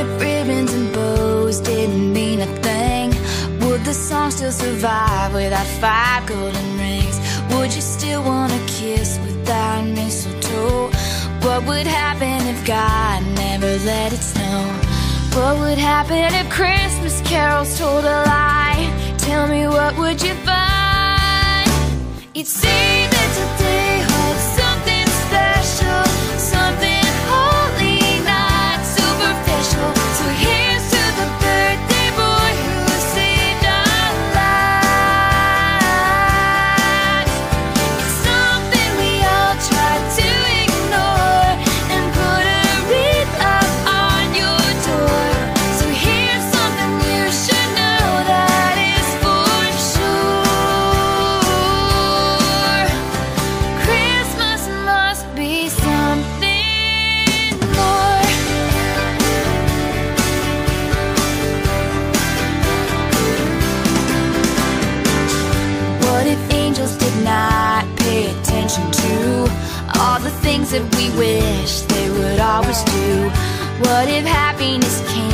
knotted ribbons and bows didn't mean a thing. Would the song still survive without 5 golden rings? Would you still want to kiss without mistletoe? What would happen if God never let it snow? What would happen if Christmas carols told a lie? Tell me, what would you find? You'd see that today holds something special, something holy, not superficial. So here's to the birthday boy who saved our lives. It's something we all try to ignore and put a wreath up on your door. So here's something you should know that is for sure. Christmas must be something more. What if angels did not pay attention to all the things that we wish they would always do? What if happiness came?